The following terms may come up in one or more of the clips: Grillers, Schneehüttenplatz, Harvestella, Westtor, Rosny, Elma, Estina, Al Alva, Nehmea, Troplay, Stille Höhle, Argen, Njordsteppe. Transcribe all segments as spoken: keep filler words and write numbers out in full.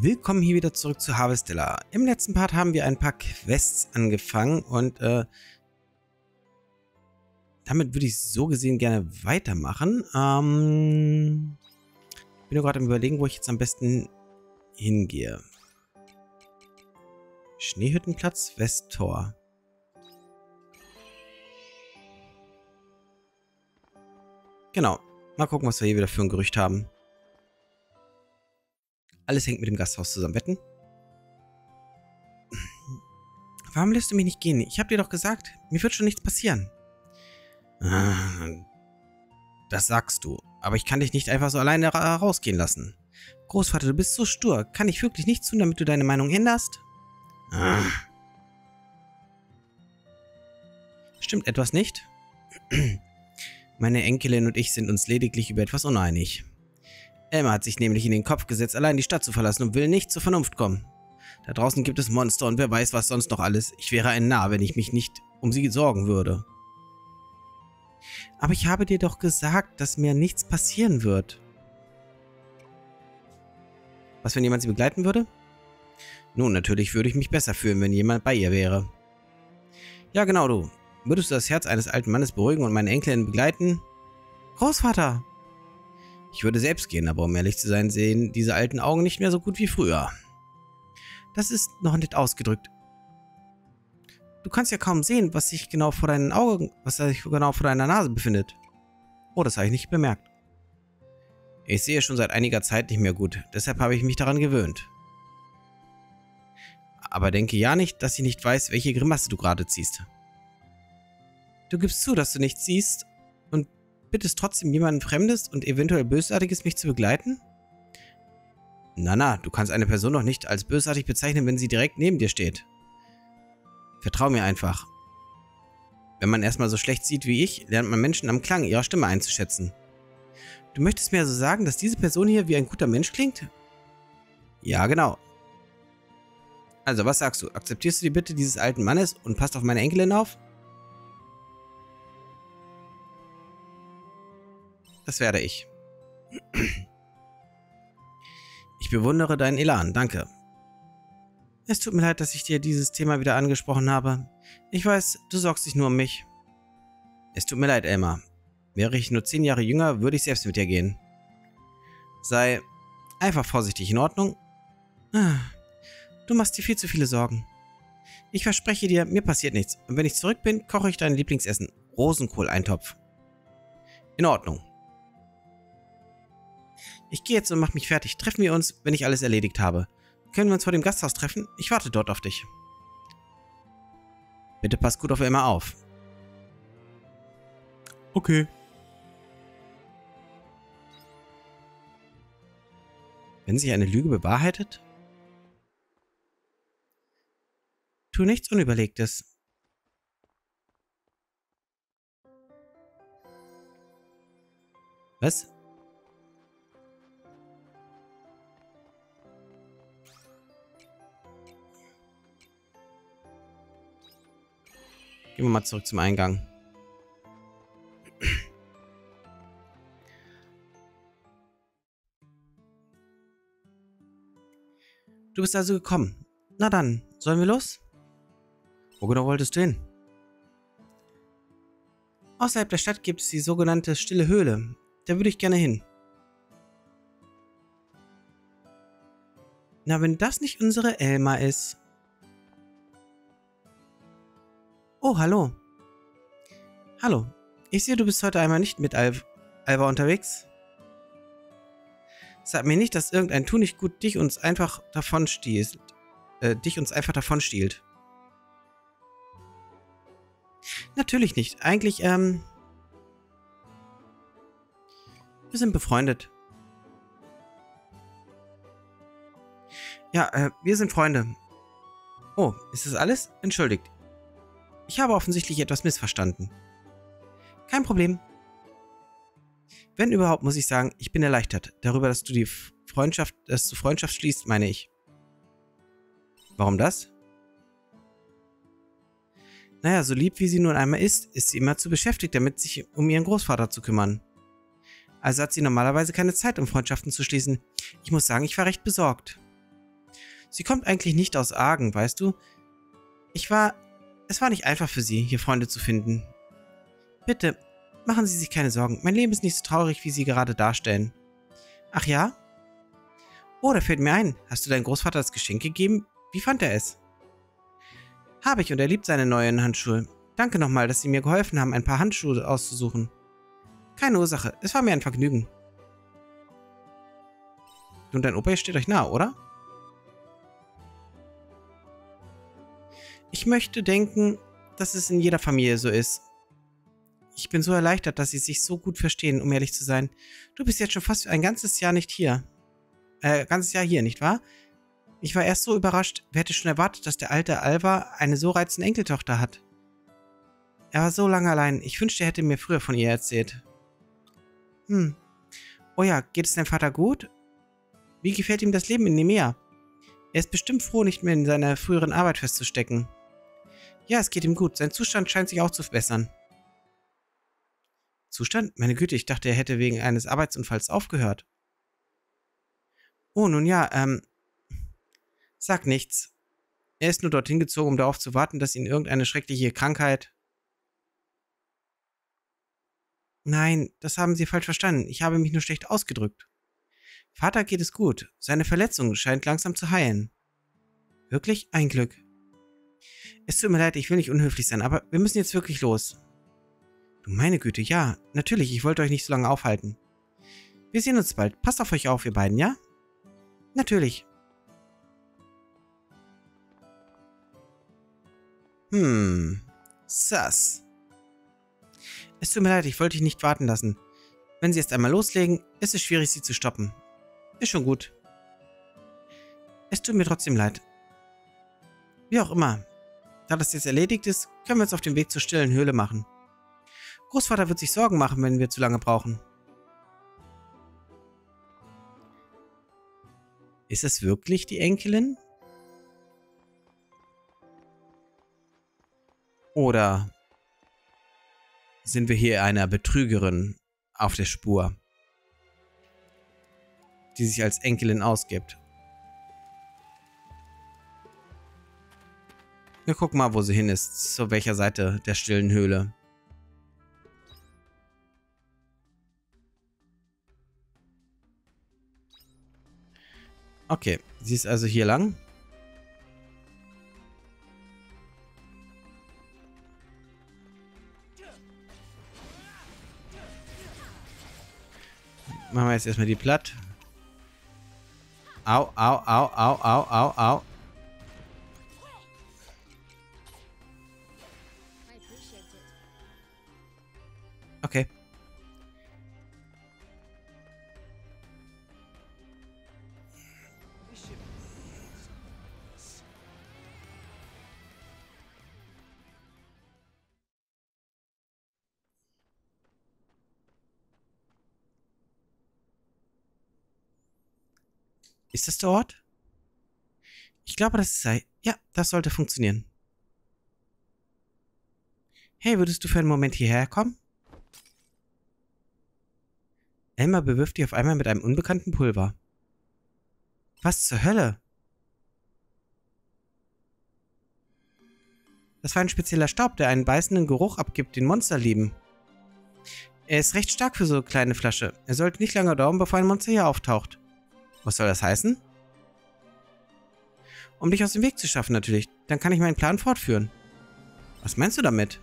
Willkommen hier wieder zurück zu Harvestella. Im letzten Part haben wir ein paar Quests angefangen und äh, damit würde ich so gesehen gerne weitermachen. Ähm, bin nur gerade am Überlegen, wo ich jetzt am besten hingehe. Schneehüttenplatz, Westtor. Genau. Mal gucken, was wir hier wieder für ein Gerücht haben. Alles hängt mit dem Gasthaus zusammen. Wetten? Warum lässt du mich nicht gehen? Ich hab dir doch gesagt, mir wird schon nichts passieren. Das sagst du. Aber ich kann dich nicht einfach so alleine rausgehen lassen. Großvater, du bist so stur. Kann ich wirklich nichts tun, damit du deine Meinung änderst? Stimmt etwas nicht? Meine Enkelin und ich sind uns lediglich über etwas uneinig. Elma hat sich nämlich in den Kopf gesetzt, allein die Stadt zu verlassen und will nicht zur Vernunft kommen. Da draußen gibt es Monster und wer weiß, was sonst noch alles. Ich wäre ein Narr, wenn ich mich nicht um sie sorgen würde. Aber ich habe dir doch gesagt, dass mir nichts passieren wird. Was, wenn jemand sie begleiten würde? Nun, natürlich würde ich mich besser fühlen, wenn jemand bei ihr wäre. Ja, genau du. Würdest du das Herz eines alten Mannes beruhigen und meine Enkelin begleiten? Großvater! Ich würde selbst gehen, aber um ehrlich zu sein, sehen diese alten Augen nicht mehr so gut wie früher. Das ist noch nicht ausgedrückt. Du kannst ja kaum sehen, was sich genau vor deinen Augen, was sich genau vor deiner Nase befindet. Oh, das habe ich nicht bemerkt. Ich sehe schon seit einiger Zeit nicht mehr gut, deshalb habe ich mich daran gewöhnt. Aber denke ja nicht, dass ich nicht weiß, welche Grimasse du gerade ziehst. Du gibst zu, dass du nichts siehst und bittest trotzdem jemanden Fremdes und eventuell Bösartiges, mich zu begleiten? Na na, du kannst eine Person doch nicht als bösartig bezeichnen, wenn sie direkt neben dir steht. Vertrau mir einfach. Wenn man erstmal so schlecht sieht wie ich, lernt man Menschen am Klang ihrer Stimme einzuschätzen. Du möchtest mir also sagen, dass diese Person hier wie ein guter Mensch klingt? Ja, genau. Also, was sagst du? Akzeptierst du die Bitte dieses alten Mannes und passt auf meine Enkelin auf? Das werde ich. Ich bewundere deinen Elan, danke. Es tut mir leid, dass ich dir dieses Thema wieder angesprochen habe. Ich weiß, du sorgst dich nur um mich. Es tut mir leid, Elma. Wäre ich nur zehn Jahre jünger, würde ich selbst mit dir gehen. Sei einfach vorsichtig, in Ordnung? Du machst dir viel zu viele Sorgen. Ich verspreche dir, mir passiert nichts. Und wenn ich zurück bin, koche ich dein Lieblingsessen. Rosenkohleintopf. In Ordnung. Ich gehe jetzt und mache mich fertig. Treffen wir uns, wenn ich alles erledigt habe. Können wir uns vor dem Gasthaus treffen? Ich warte dort auf dich. Bitte pass gut auf Elma auf. Okay. Wenn sich eine Lüge bewahrheitet? Tu nichts Unüberlegtes. Was? Gehen wir mal zurück zum Eingang. Du bist also gekommen. Na dann, sollen wir los? Wo genau wolltest du hin? Außerhalb der Stadt gibt es die sogenannte Stille Höhle. Da würde ich gerne hin. Na, wenn das nicht unsere Elma ist. Oh, hallo. Hallo. Ich sehe, du bist heute einmal nicht mit Al Alva unterwegs. Sag mir nicht, dass irgendein Tunichtgut dich uns einfach davon stiehlt. Äh, dich uns einfach davon stiehlt. Natürlich nicht. Eigentlich, ähm... wir sind befreundet. Ja, äh, wir sind Freunde. Oh, ist das alles? Entschuldigt. Ich habe offensichtlich etwas missverstanden. Kein Problem. Wenn überhaupt, muss ich sagen, ich bin erleichtert darüber, dass du die Freundschaft, dass du Freundschaft schließt, meine ich. Warum das? Naja, so lieb wie sie nun einmal ist, ist sie immer zu beschäftigt, damit sich um ihren Großvater zu kümmern. Also hat sie normalerweise keine Zeit, um Freundschaften zu schließen. Ich muss sagen, ich war recht besorgt. Sie kommt eigentlich nicht aus Argen, weißt du? Ich war... Es war nicht einfach für sie, hier Freunde zu finden. Bitte, machen Sie sich keine Sorgen. Mein Leben ist nicht so traurig, wie Sie gerade darstellen. Ach ja? Oh, da fällt mir ein. Hast du deinem Großvater das Geschenk gegeben? Wie fand er es? Habe ich, und er liebt seine neuen Handschuhe. Danke nochmal, dass Sie mir geholfen haben, ein paar Handschuhe auszusuchen. Keine Ursache, es war mir ein Vergnügen. Du und dein Opa steht euch nahe, oder? Ich möchte denken, dass es in jeder Familie so ist. Ich bin so erleichtert, dass sie sich so gut verstehen, um ehrlich zu sein. Du bist jetzt schon fast ein ganzes Jahr nicht hier. Äh, ganzes Jahr hier, nicht wahr? Ich war erst so überrascht. Wer hätte schon erwartet, dass der alte Alva eine so reizende Enkeltochter hat? Er war so lange allein. Ich wünschte, er hätte mir früher von ihr erzählt. Hm. Oh ja, geht es deinem Vater gut? Wie gefällt ihm das Leben in Nehmea? Er ist bestimmt froh, nicht mehr in seiner früheren Arbeit festzustecken. Ja, es geht ihm gut. Sein Zustand scheint sich auch zu verbessern. Zustand? Meine Güte, ich dachte, er hätte wegen eines Arbeitsunfalls aufgehört. Oh, nun ja, ähm... sag nichts. Er ist nur dorthin gezogen, um darauf zu warten, dass ihn irgendeine schreckliche Krankheit... Nein, das haben Sie falsch verstanden. Ich habe mich nur schlecht ausgedrückt. Vater geht es gut. Seine Verletzung scheint langsam zu heilen. Wirklich? Ein Glück. Es tut mir leid, ich will nicht unhöflich sein, aber wir müssen jetzt wirklich los. Du meine Güte, ja. Natürlich, ich wollte euch nicht so lange aufhalten. Wir sehen uns bald. Passt auf euch auf, ihr beiden, ja? Natürlich. Hm. Sass. Es tut mir leid, ich wollte dich nicht warten lassen. Wenn sie jetzt einmal loslegen, ist es schwierig, sie zu stoppen. Ist schon gut. Es tut mir trotzdem leid. Wie auch immer. Da das jetzt erledigt ist, können wir uns auf den Weg zur stillen Höhle machen. Großvater wird sich Sorgen machen, wenn wir zu lange brauchen. Ist es wirklich die Enkelin? Oder sind wir hier einer Betrügerin auf der Spur, die sich als Enkelin ausgibt? Wir gucken mal, wo sie hin ist, zu welcher Seite der stillen Höhle. Okay, sie ist also hier lang. Machen wir jetzt erstmal die platt. Au, au, au, au, au, au, au. Okay. Ist das der Ort? Ich glaube, das sei... Ja, das sollte funktionieren. Hey, würdest du für einen Moment hierher kommen? Elma bewirft dich auf einmal mit einem unbekannten Pulver. Was zur Hölle? Das war ein spezieller Staub, der einen beißenden Geruch abgibt, den Monster lieben. Er ist recht stark für so eine kleine Flasche. Er sollte nicht lange dauern, bevor ein Monster hier auftaucht. Was soll das heißen? Um dich aus dem Weg zu schaffen, natürlich. Dann kann ich meinen Plan fortführen. Was meinst du damit?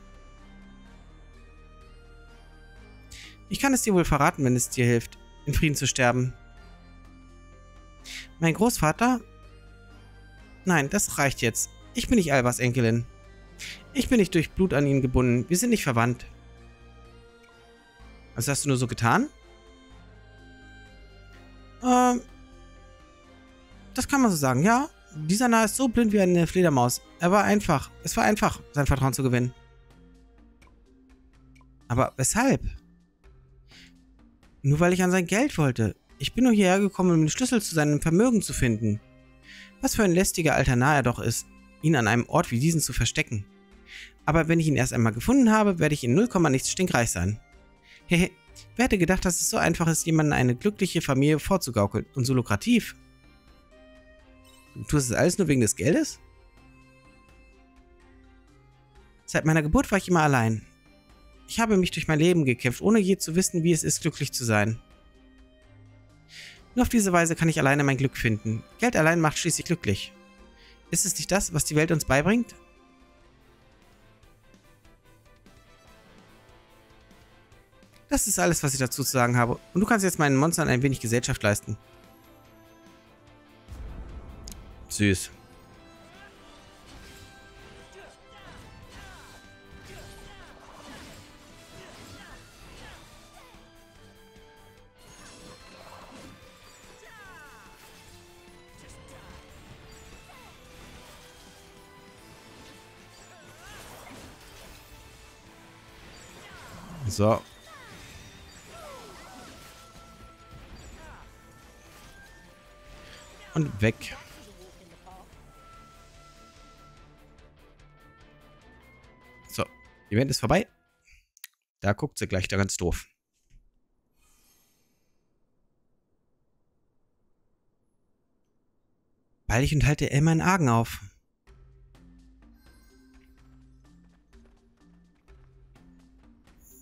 Ich kann es dir wohl verraten, wenn es dir hilft, in Frieden zu sterben. Mein Großvater? Nein, das reicht jetzt. Ich bin nicht Albas Enkelin. Ich bin nicht durch Blut an ihn gebunden. Wir sind nicht verwandt. Was hast du nur so getan? Ähm... Das kann man so sagen, ja. Dieser Narr ist so blind wie eine Fledermaus. Er war einfach. Es war einfach, sein Vertrauen zu gewinnen. Aber weshalb? Nur weil ich an sein Geld wollte. Ich bin nur hierher gekommen, um den Schlüssel zu seinem Vermögen zu finden. Was für ein lästiger alter Narr er doch ist, ihn an einem Ort wie diesen zu verstecken. Aber wenn ich ihn erst einmal gefunden habe, werde ich in null Komma nichts stinkreich sein. Hehe, wer hätte gedacht, dass es so einfach ist, jemanden eine glückliche Familie vorzugaukeln und so lukrativ? Du tust das alles nur wegen des Geldes? Seit meiner Geburt war ich immer allein. Ich habe mich durch mein Leben gekämpft, ohne je zu wissen, wie es ist, glücklich zu sein. Nur auf diese Weise kann ich alleine mein Glück finden. Geld allein macht schließlich glücklich. Ist es nicht das, was die Welt uns beibringt? Das ist alles, was ich dazu zu sagen habe. Und du kannst jetzt meinen Monstern ein wenig Gesellschaft leisten. Süß. So. Und weg. So, Event ist vorbei. Da guckt sie gleich da ganz doof. Weil ich enthalte Elmer in Argen auf.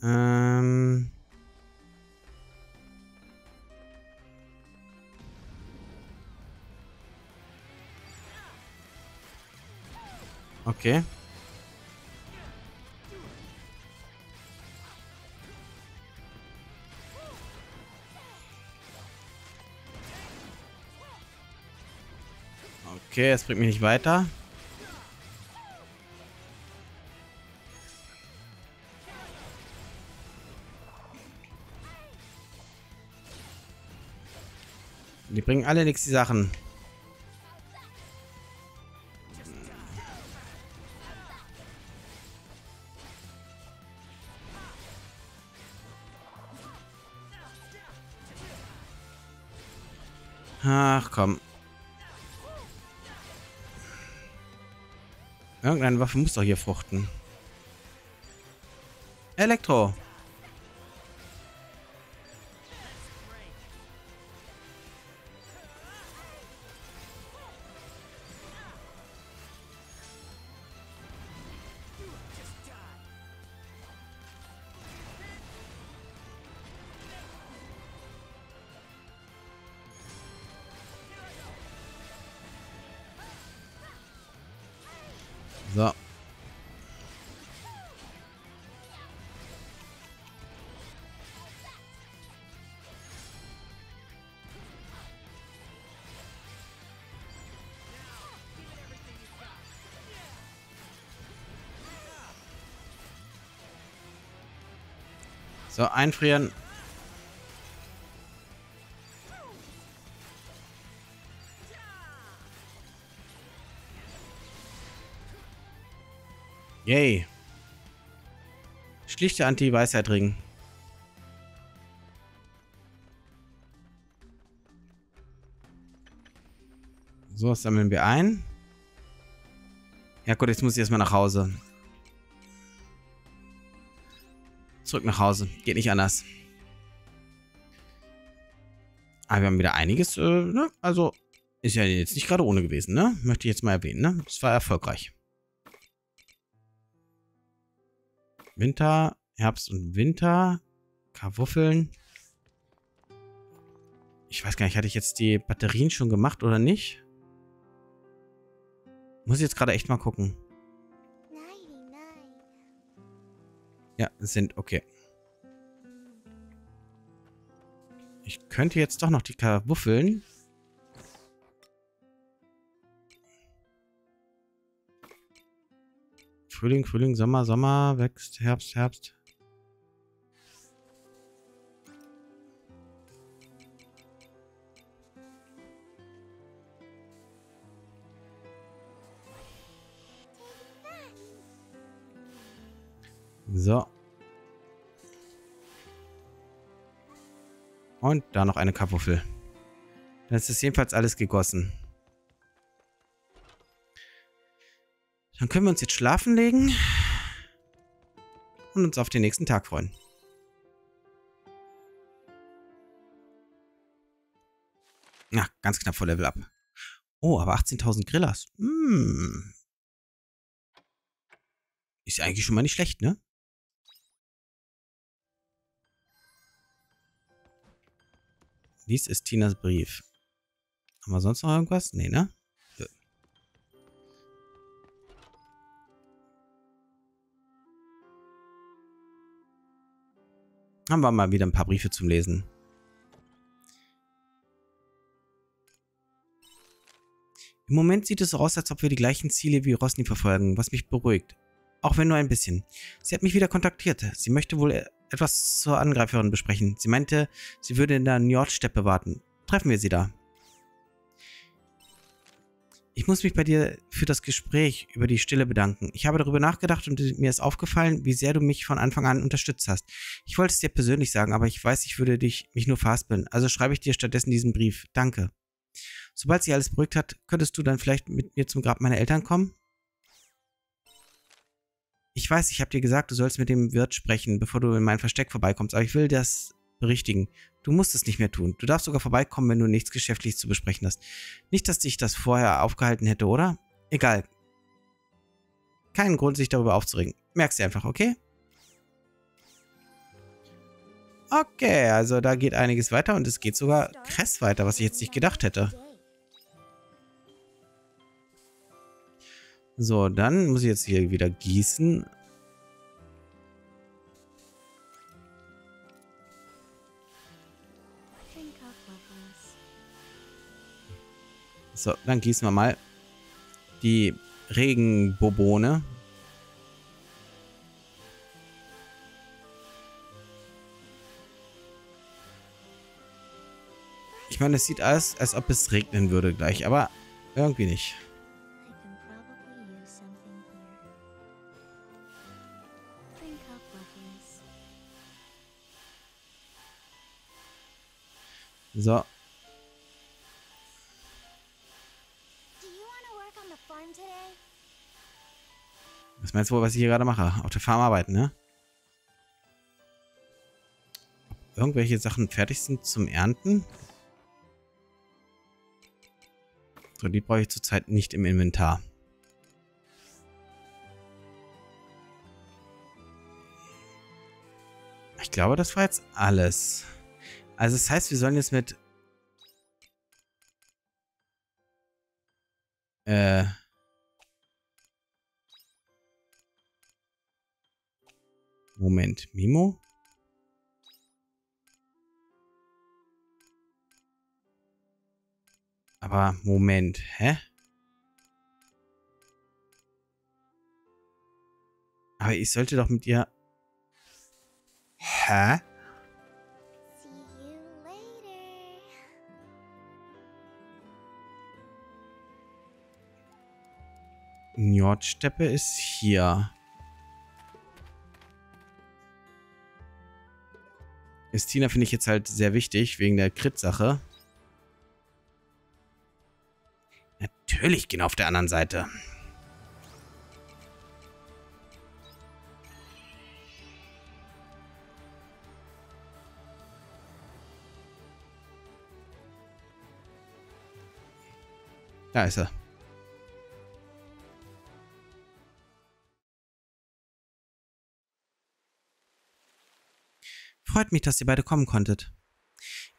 Ähm... Okay. Okay, es bringt mich nicht weiter. Die bringen alle nichts, die Sachen. Ach komm. Irgendeine Waffe muss doch hier fruchten. Elektro. So. So, einfrieren. Yay. Schlichte Anti-Weisheit-Ring. So, das sammeln wir ein. Ja gut, jetzt muss ich erstmal nach Hause. Zurück nach Hause. Geht nicht anders. Aber wir haben wieder einiges, äh, ne? Also, ist ja jetzt nicht gerade ohne gewesen, ne? Möchte ich jetzt mal erwähnen, ne? Das war erfolgreich. Winter, Herbst und Winter, Kartoffeln. Ich weiß gar nicht, hatte ich jetzt die Batterien schon gemacht oder nicht? Muss ich jetzt gerade echt mal gucken. Ja, sind okay. Ich könnte jetzt doch noch die Kartoffeln. Frühling, Frühling, Sommer, Sommer, wächst, Herbst, Herbst. So. Und da noch eine Kartoffel. Das ist jedenfalls alles gegossen. Dann können wir uns jetzt schlafen legen und uns auf den nächsten Tag freuen. Na, ganz knapp vor Level Up. Oh, aber achtzehntausend Grillers. Hm. Ist eigentlich schon mal nicht schlecht, ne? Dies ist Tinas Brief. Haben wir sonst noch irgendwas? Nee, ne? Ja. Haben wir mal wieder ein paar Briefe zum Lesen. Im Moment sieht es so aus, als ob wir die gleichen Ziele wie Rosny verfolgen, was mich beruhigt. Auch wenn nur ein bisschen. Sie hat mich wieder kontaktiert. Sie möchte wohl etwas zur Angreiferin besprechen. Sie meinte, sie würde in der Njordsteppe warten. Treffen wir sie da. Ich muss mich bei dir für das Gespräch über die Stille bedanken. Ich habe darüber nachgedacht und mir ist aufgefallen, wie sehr du mich von Anfang an unterstützt hast. Ich wollte es dir persönlich sagen, aber ich weiß, ich würde dich mich nur verhaspeln. Also schreibe ich dir stattdessen diesen Brief. Danke. Sobald sie alles beruhigt hat, könntest du dann vielleicht mit mir zum Grab meiner Eltern kommen? Ich weiß, ich habe dir gesagt, du sollst mit dem Wirt sprechen, bevor du in mein Versteck vorbeikommst, aber ich will das berichtigen. Du musst es nicht mehr tun. Du darfst sogar vorbeikommen, wenn du nichts Geschäftliches zu besprechen hast. Nicht, dass dich das vorher aufgehalten hätte, oder? Egal. Keinen Grund, sich darüber aufzuregen. Merkst du einfach, okay? Okay, also da geht einiges weiter und es geht sogar krass weiter, was ich jetzt nicht gedacht hätte. So, dann muss ich jetzt hier wieder gießen. So, dann gießen wir mal die Regenbobone. Ich meine, es sieht aus, als ob es regnen würde gleich, aber irgendwie nicht. So. Was meinst du wohl, was ich hier gerade mache? Auf der Farm arbeiten, ne? Ob irgendwelche Sachen fertig sind zum Ernten? So, die brauche ich zurzeit nicht im Inventar. Ich glaube, das war jetzt alles. Also das heißt, wir sollen jetzt mit äh Moment, Mimo? Aber Moment, hä? Aber ich sollte doch mit ihr... Hä? Njordsteppe ist hier. Ist Tina, finde ich jetzt halt sehr wichtig, wegen der Crit-Sache. Natürlich genau auf der anderen Seite. Da ist er. Freut mich, dass ihr beide kommen konntet.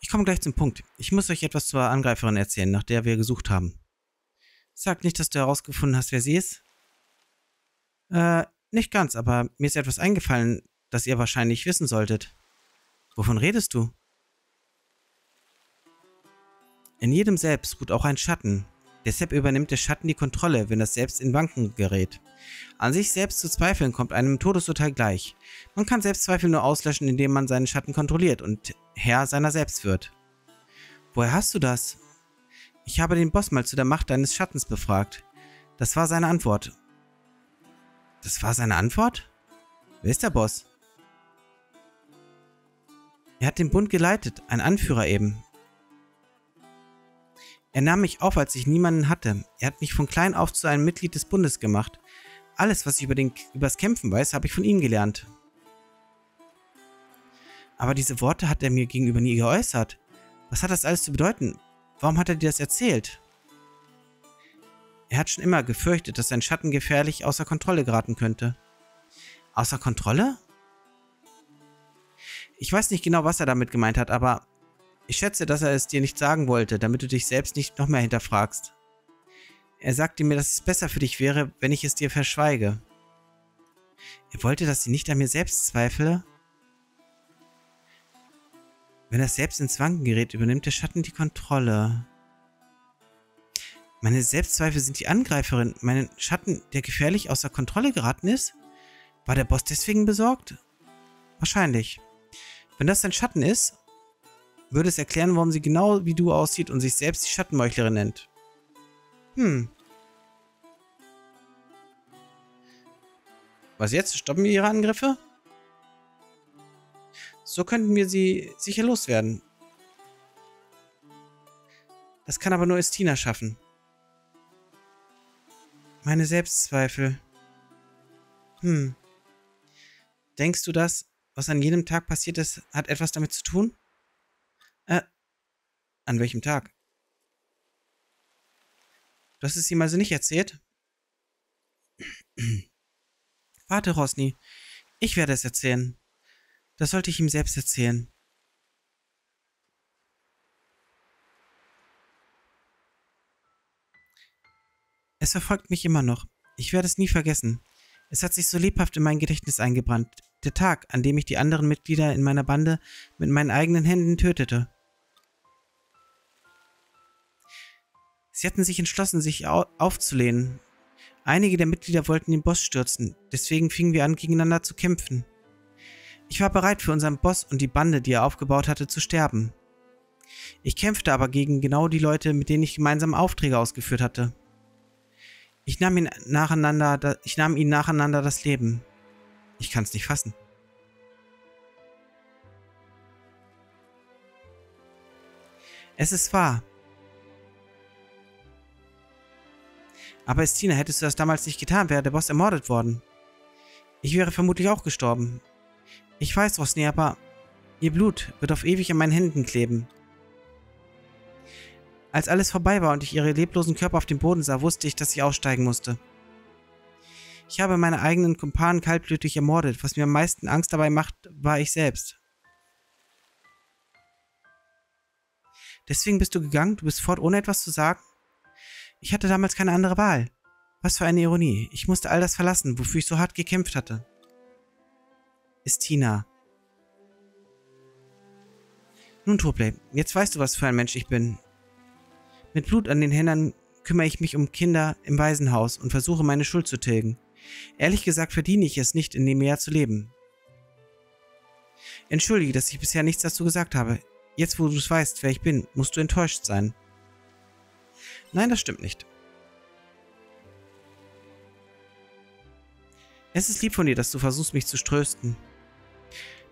Ich komme gleich zum Punkt. Ich muss euch etwas zur Angreiferin erzählen, nach der wir gesucht haben. Sag nicht, dass du herausgefunden hast, wer sie ist. Äh, nicht ganz, aber mir ist etwas eingefallen, das ihr wahrscheinlich wissen solltet. Wovon redest du? In jedem Selbst ruht auch ein Schatten. Deshalb übernimmt der Schatten die Kontrolle, wenn das Selbst in Wanken gerät. An sich selbst zu zweifeln, kommt einem Todesurteil gleich. Man kann Selbstzweifel nur auslöschen, indem man seinen Schatten kontrolliert und Herr seiner selbst wird. Woher hast du das? Ich habe den Boss mal zu der Macht deines Schattens befragt. Das war seine Antwort. Das war seine Antwort? Wer ist der Boss? Er hat den Bund geleitet, ein Anführer eben. Er nahm mich auf, als ich niemanden hatte. Er hat mich von klein auf zu einem Mitglied des Bundes gemacht. Alles, was ich über, den, über das Kämpfen weiß, habe ich von ihm gelernt. Aber diese Worte hat er mir gegenüber nie geäußert. Was hat das alles zu bedeuten? Warum hat er dir das erzählt? Er hat schon immer gefürchtet, dass sein Schatten gefährlich außer Kontrolle geraten könnte. Außer Kontrolle? Ich weiß nicht genau, was er damit gemeint hat, aber ich schätze, dass er es dir nicht sagen wollte, damit du dich selbst nicht noch mehr hinterfragst. Er sagte mir, dass es besser für dich wäre, wenn ich es dir verschweige. Er wollte, dass ich nicht an mir selbst zweifle. Wenn das Selbst ins Wanken gerät, übernimmt der Schatten die Kontrolle. Meine Selbstzweifel sind die Angreiferin. Mein Schatten, der gefährlich außer Kontrolle geraten ist? War der Boss deswegen besorgt? Wahrscheinlich. Wenn das dein Schatten ist, würde es erklären, warum sie genau wie du aussieht und sich selbst die Schattenmeuchlerin nennt. Hm. Was jetzt? Stoppen wir ihre Angriffe? So könnten wir sie sicher loswerden. Das kann aber nur Estina schaffen. Meine Selbstzweifel. Hm. Denkst du, das, was an jenem Tag passiert ist, hat etwas damit zu tun? Äh, an welchem Tag? Du hast es ihm also nicht erzählt? Warte, Rosny. Ich werde es erzählen. Das sollte ich ihm selbst erzählen. Es verfolgt mich immer noch. Ich werde es nie vergessen. Es hat sich so lebhaft in mein Gedächtnis eingebrannt. Der Tag, an dem ich die anderen Mitglieder in meiner Bande mit meinen eigenen Händen tötete. Sie hatten sich entschlossen, sich aufzulehnen. Einige der Mitglieder wollten den Boss stürzen, deswegen fingen wir an, gegeneinander zu kämpfen. Ich war bereit, für unseren Boss und die Bande, die er aufgebaut hatte, zu sterben. Ich kämpfte aber gegen genau die Leute, mit denen ich gemeinsam Aufträge ausgeführt hatte. Ich nahm ihn nacheinander, ich nahm ihnen nacheinander das Leben. Ich kann's nicht fassen. Es ist wahr. Aber Estina, hättest du das damals nicht getan, wäre der Boss ermordet worden. Ich wäre vermutlich auch gestorben. Ich weiß, Rosny, aber ihr Blut wird auf ewig an meinen Händen kleben. Als alles vorbei war und ich ihre leblosen Körper auf dem Boden sah, wusste ich, dass ich aussteigen musste. Ich habe meine eigenen Kumpanen kaltblütig ermordet. Was mir am meisten Angst dabei macht, war ich selbst. Deswegen bist du gegangen? Du bist fort, ohne etwas zu sagen? Ich hatte damals keine andere Wahl. Was für eine Ironie. Ich musste all das verlassen, wofür ich so hart gekämpft hatte. Estina. Nun, Troplay, jetzt weißt du, was für ein Mensch ich bin. Mit Blut an den Händen kümmere ich mich um Kinder im Waisenhaus und versuche, meine Schuld zu tilgen. Ehrlich gesagt verdiene ich es nicht, in Nehmea zu leben. Entschuldige, dass ich bisher nichts dazu gesagt habe. Jetzt, wo du es weißt, wer ich bin, musst du enttäuscht sein. Nein, das stimmt nicht. Es ist lieb von dir, dass du versuchst, mich zu trösten.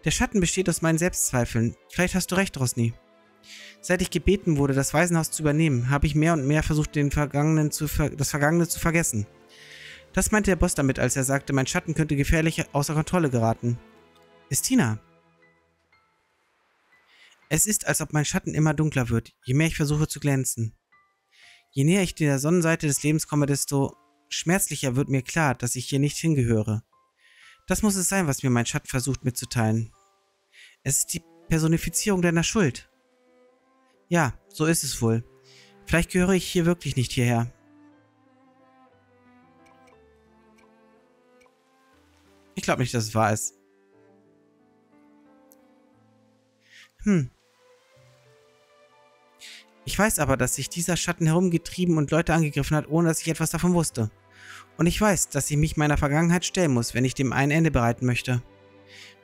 Der Schatten besteht aus meinen Selbstzweifeln. Vielleicht hast du recht, Rosny. Seit ich gebeten wurde, das Waisenhaus zu übernehmen, habe ich mehr und mehr versucht, den Vergangenen zu ver das Vergangene zu vergessen. Das meinte der Boss damit, als er sagte, mein Schatten könnte gefährlich außer Kontrolle geraten. Estina. Es ist, als ob mein Schatten immer dunkler wird, je mehr ich versuche zu glänzen. Je näher ich der Sonnenseite des Lebens komme, desto schmerzlicher wird mir klar, dass ich hier nicht hingehöre. Das muss es sein, was mir mein Schatten versucht mitzuteilen. Es ist die Personifizierung deiner Schuld. Ja, so ist es wohl. Vielleicht gehöre ich hier wirklich nicht hierher. Ich glaube nicht, dass es wahr ist. Hm. Ich weiß aber, dass sich dieser Schatten herumgetrieben und Leute angegriffen hat, ohne dass ich etwas davon wusste. Und ich weiß, dass ich mich meiner Vergangenheit stellen muss, wenn ich dem ein Ende bereiten möchte.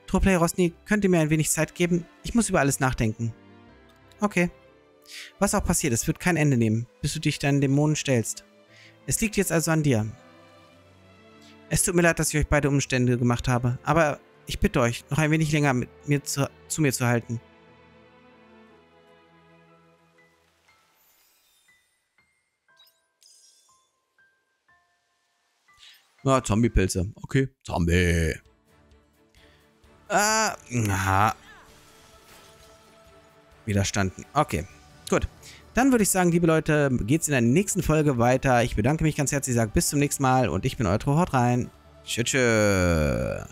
Troplay, Rosny, könnt ihr mir ein wenig Zeit geben? Ich muss über alles nachdenken. Okay. Was auch passiert ist, wird kein Ende nehmen, bis du dich deinen Dämonen stellst. Es liegt jetzt also an dir. Es tut mir leid, dass ich euch beide Umstände gemacht habe, aber ich bitte euch, noch ein wenig länger mit mir zu, zu mir zu halten. Na, ah, Zombie-Pilze. Okay, Zombie. Ah, na. Widerstanden. Okay, gut. Dann würde ich sagen, liebe Leute, geht's in der nächsten Folge weiter. Ich bedanke mich ganz herzlich, sage bis zum nächsten Mal und ich bin euer Troplay. Tschüss.